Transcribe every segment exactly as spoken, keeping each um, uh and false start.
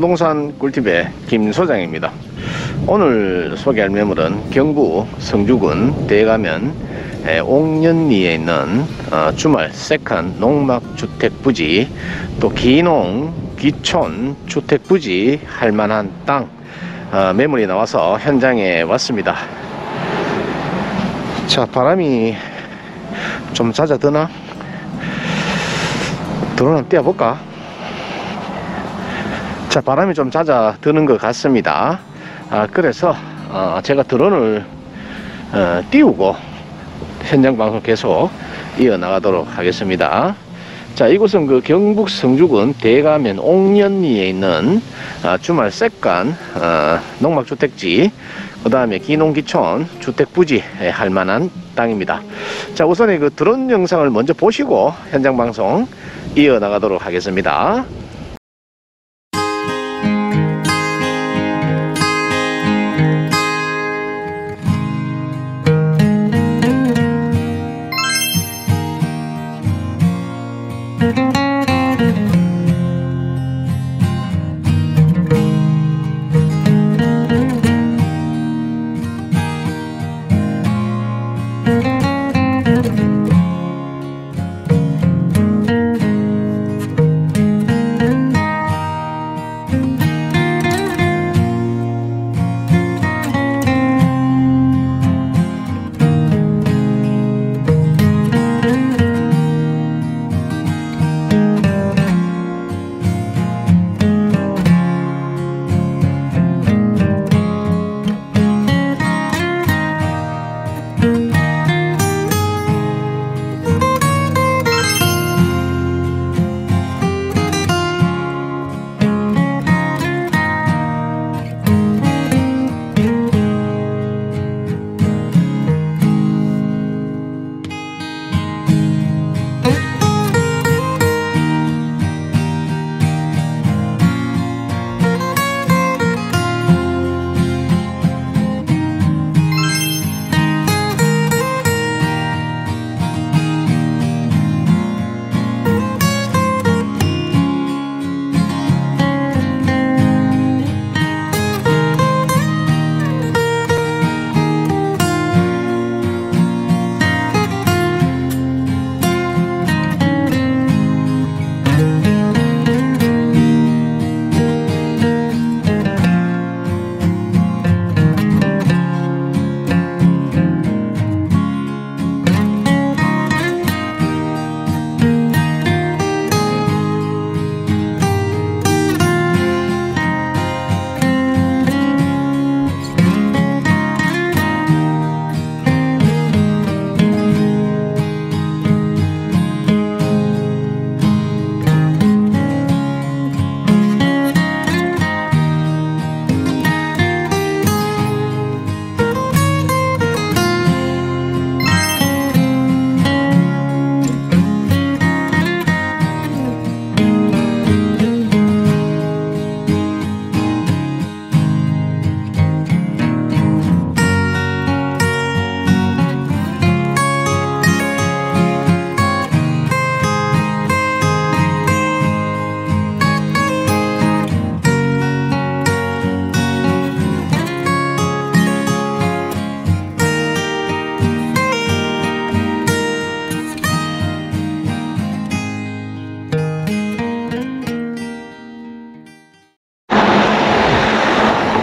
부동산 꿀팁의 김 소장입니다. 오늘 소개할 매물은 경북 성주군 대가면 옥련리에 있는 주말 세칸 농막주택부지, 또 기농 기촌 주택부지 할만한 땅 매물이 나와서 현장에 왔습니다. 자, 바람이 좀 잦아드나? 드론 한번 띄워볼까? 자, 바람이 좀 잦아드는 것 같습니다. 아, 그래서 어, 제가 드론을 어, 띄우고 현장 방송 계속 이어나가도록 하겠습니다. 자, 이곳은 그 경북 성주군 대가면 옥련리에 있는 아, 주말 세칸 어, 농막주택지, 그 다음에 기농기촌 주택부지 할 만한 땅입니다. 자, 우선에 그 드론 영상을 먼저 보시고 현장 방송 이어나가도록 하겠습니다.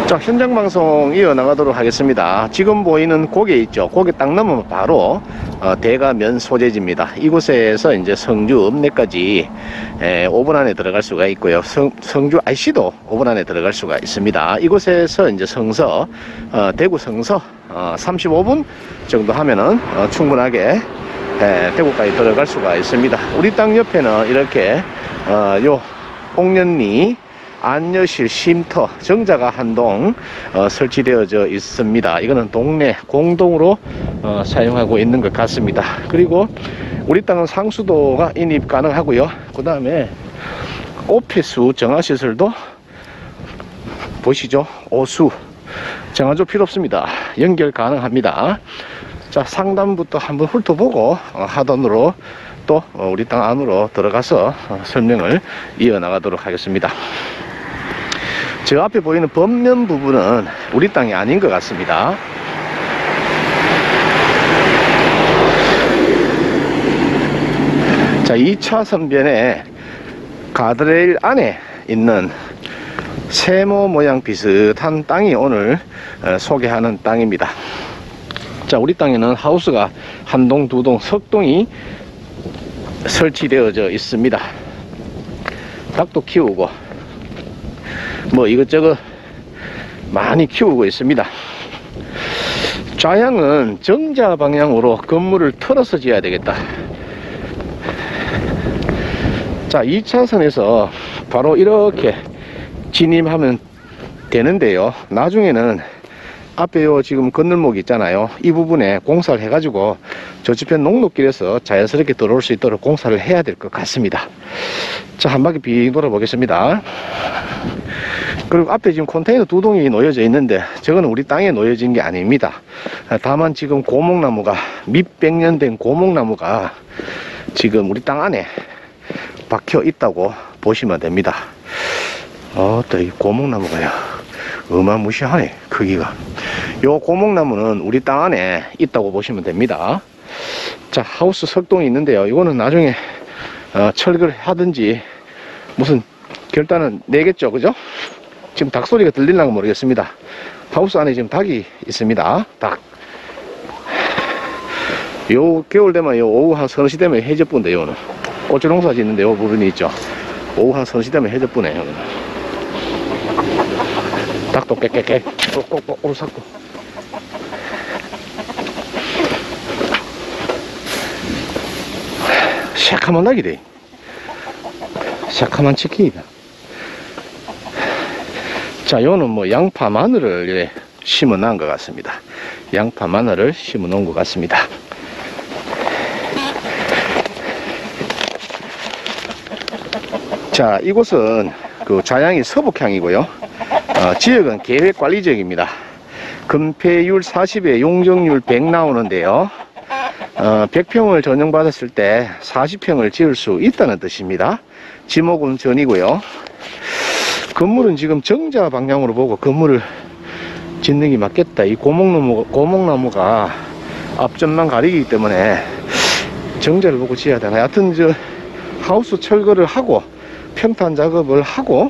자, 현장 방송 이어나가도록 하겠습니다. 지금 보이는 고개 있죠? 고개 딱 넘으면 바로 어, 대가면 소재지입니다. 이곳에서 이제 성주 읍내까지 에, 오 분 안에 들어갈 수가 있고요. 성, 성주 아이씨도 오 분 안에 들어갈 수가 있습니다. 이곳에서 이제 성서, 어, 대구 성서 어, 삼십오 분 정도 하면은 어, 충분하게 에, 대구까지 들어갈 수가 있습니다. 우리 땅 옆에는 이렇게 어, 요 옥련리 안녀실 쉼터 정자가 한동 어, 설치되어져 있습니다. 이거는 동네 공동으로 어, 사용하고 있는 것 같습니다. 그리고 우리 땅은 상수도가 인입 가능하고요. 그 다음에 오폐수 정화시설도 보시죠. 오수 정화조 필요 없습니다. 연결 가능합니다. 자, 상담부터 한번 훑어보고 어, 하단으로 또 어, 우리 땅 안으로 들어가서 어, 설명을 이어나가도록 하겠습니다. 저 앞에 보이는 범면 부분은 우리 땅이 아닌 것 같습니다. 자, 이 차선변에 가드레일 안에 있는 세모 모양 비슷한 땅이 오늘 소개하는 땅입니다. 자, 우리 땅에는 하우스가 한 동, 두 동, 석 동이 설치되어져 있습니다. 닭도 키우고 뭐 이것저것 많이 키우고 있습니다. 좌향은 정자 방향으로 건물을 틀어서 지어야 되겠다. 자, 이 차선에서 바로 이렇게 진입하면 되는데요, 나중에는 앞에 요 지금 건널목 있잖아요, 이 부분에 공사를 해 가지고 저주변 농로길에서 자연스럽게 들어올 수 있도록 공사를 해야 될 것 같습니다. 자, 한 바퀴 빙 돌아 보겠습니다. 그리고 앞에 지금 컨테이너 두 동이 놓여져 있는데 저거는 우리 땅에 놓여진 게 아닙니다. 다만 지금 고목나무가, 밑백년 된 고목나무가 지금 우리 땅 안에 박혀 있다고 보시면 됩니다. 어따 이 고목나무가요, 어마무시하네 크기가. 요 고목나무는 우리 땅 안에 있다고 보시면 됩니다. 자, 하우스 석동이 있는데요, 이거는 나중에 어, 철거를 하든지 무슨 결단은 내겠죠, 그죠? 지금 닭 소리가 들릴랑가 모르겠습니다. 하우스 안에 지금 닭이 있습니다. 닭. 요 겨울 되면 요 오후 한 서너 시 되면 해저뿐데, 요는 고추 농사 짓는데 요 부분이 있죠. 오후 한 서너 시 되면 해저뿐에 요는 닭도 깨깨깨 꼭꼭꼭 오르삭고. 새카만 닭이래. 새카만 치킨이다. 자, 요는 뭐 양파, 마늘을 심어 놓은 것 같습니다. 양파, 마늘을 심어 놓은 것 같습니다. 자, 이곳은 그 좌향이 서북향이고요, 어, 지역은 계획관리지역입니다. 건폐율 사십에 용적률 백 나오는데요, 어, 백 평을 전용받았을 때 사십 평을 지을 수 있다는 뜻입니다. 지목은 전이고요, 건물은 지금 정자 방향으로 보고 건물을 짓는 게 맞겠다. 이 고목나무, 고목나무가 앞전만 가리기 때문에 정자를 보고 지어야 되나. 하여튼 저 하우스 철거를 하고 평탄 작업을 하고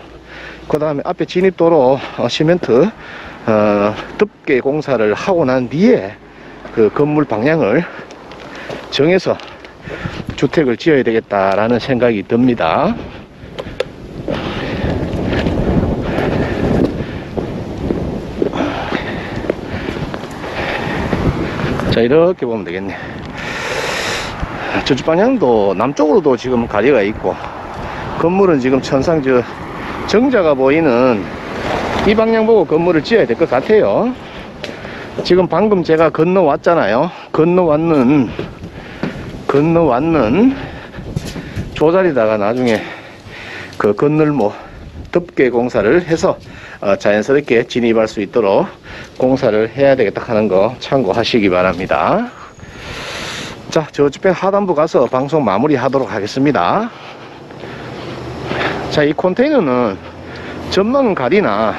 그 다음에 앞에 진입도로 시멘트 어, 덮개 공사를 하고 난 뒤에 그 건물 방향을 정해서 주택을 지어야 되겠다라는 생각이 듭니다. 자, 이렇게 보면 되겠네. 저쪽 방향도 남쪽으로도 지금 가리가 있고, 건물은 지금 천상 저 정자가 보이는 이 방향 보고 건물을 지어야 될 것 같아요. 지금 방금 제가 건너왔잖아요. 건너왔는 건너왔는 조자리다가 나중에 그 건널목 덮개 공사를 해서 자연스럽게 진입할 수 있도록 공사를 해야 되겠다 하는 거 참고하시기 바랍니다. 자, 저쪽에 하단부 가서 방송 마무리 하도록 하겠습니다. 자, 이 컨테이너는 전망은 가리나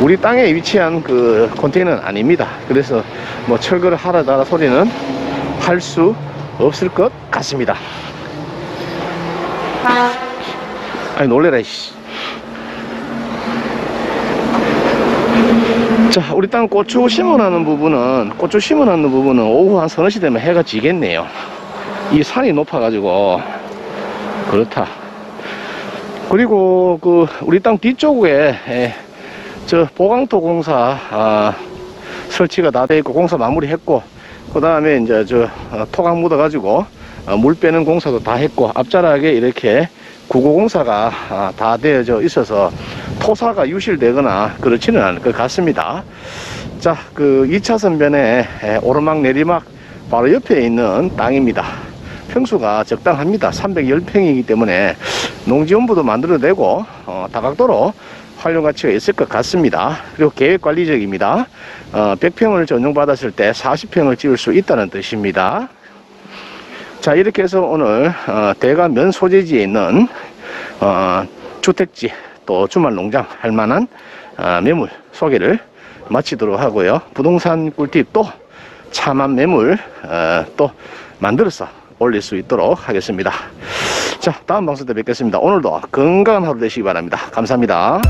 우리 땅에 위치한 그 컨테이너는 아닙니다. 그래서 뭐 철거를 하라다라 소리는 할 수 없을 것 같습니다. 아니, 놀래라 이씨. 자, 우리 땅 고추 심어놨는 부분은 고추 심어놨는 부분은 오후 한 서너 시 되면 해가 지겠네요. 이 산이 높아가지고 그렇다. 그리고 그 우리 땅 뒤쪽에 에, 저 보강토 공사 아, 설치가 다 돼 있고 공사 마무리했고, 그 다음에 이제 저 어, 토강 묻어가지고 어, 물 빼는 공사도 다 했고, 앞자락에 이렇게 구고 공사가 아, 다 되어져 있어서 토사가 유실되거나 그렇지는 않을 것 같습니다. 자, 그 이 차선변에 오르막 내리막 바로 옆에 있는 땅입니다. 평수가 적당합니다. 삼백십 평이기 때문에 농지원부도 만들어내고 어, 다각도로 활용가치가 있을 것 같습니다. 그리고 계획관리적입니다. 어, 백 평을 전용받았을 때 사십 평을 지을 수 있다는 뜻입니다. 자, 이렇게 해서 오늘 어, 대가면 소재지에 있는 어, 주택지 또 주말 농장 할 만한 매물 소개를 마치도록 하고요. 부동산 꿀팁 또 참한 매물 또 만들어서 올릴 수 있도록 하겠습니다. 자, 다음 방송 때 뵙겠습니다. 오늘도 건강한 하루 되시기 바랍니다. 감사합니다.